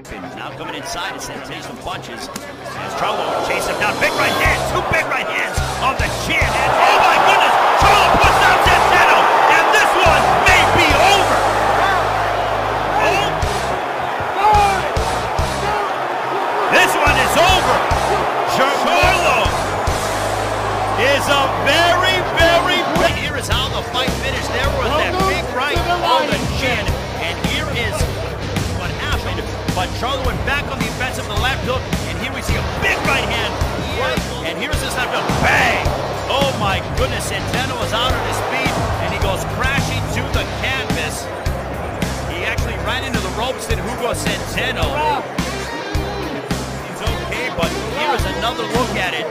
Now coming inside is sensational punches. As Charlo chase him down. Big right hand, two big right hands on the chin. And oh my goodness, Charlo puts down Centeno. And this one may be over. Oh. This one is over. Charlo is a very big. Here is how the fight finished. There was that big right on the chin. And here is what happened. But Charlo went back on the offensive with the left hook, and here we see a big right hand. And here's his left hook. Bang! Oh my goodness, Centeno is out of his speed, and he goes crashing to the canvas. He actually ran into the ropes than Hugo Centeno. He's okay, but here is another look at it.